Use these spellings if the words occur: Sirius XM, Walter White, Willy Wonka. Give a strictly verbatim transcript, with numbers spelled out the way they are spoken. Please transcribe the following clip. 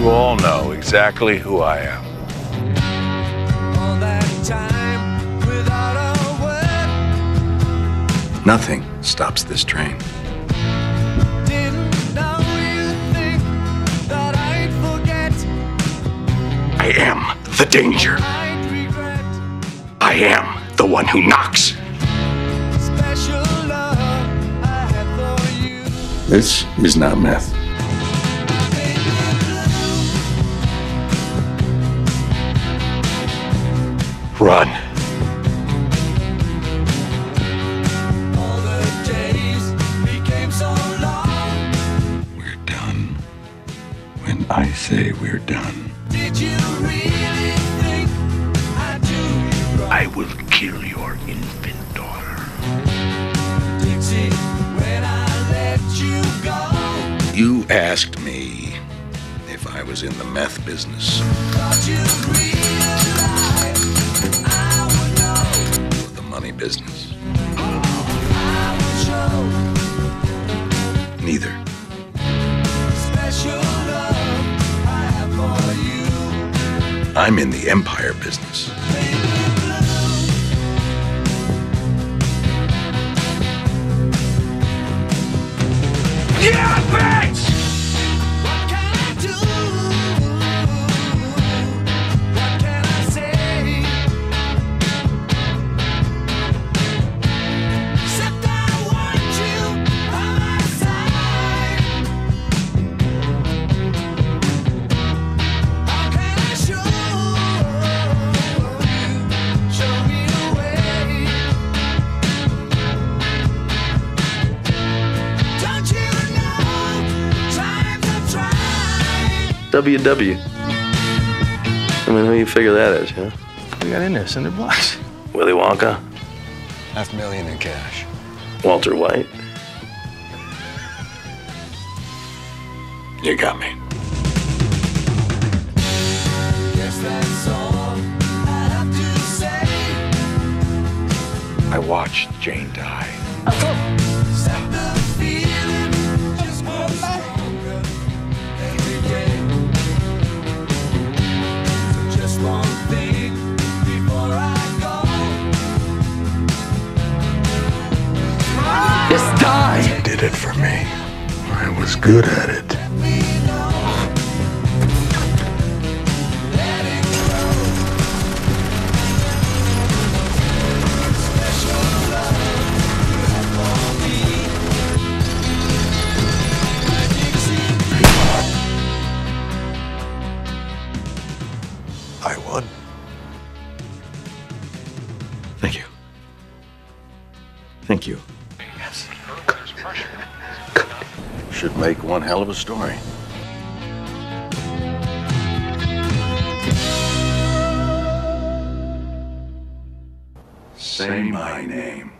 you all know exactly who I am. All that time without a word. Nothing stops this train. Didn't know you think that I'd forget. I am the danger. I am the one who knocks. Special love I have for you. This is not meth. Run. All the days became so long. We're done. When I say we're done. Did you really think I do you wrong? I will kill your infant daughter. Dixie, when I let you go. You asked me if I was in the meth business. Thought you realized business. Neither. Special love I have for you. I'm in the empire business. Yeah, bitch! What can I do? What can I say? W W. I mean, who you figure that is, huh? What we got in there? Cinder blocks. Willy Wonka. Half million in cash. Walter White. You got me. Guess that's all I have to say. I watched Jane die. Oh. Just die! You did it for me. I was good at it. I won. Thank you. Thank you. Should make one hell of a story. Say my name.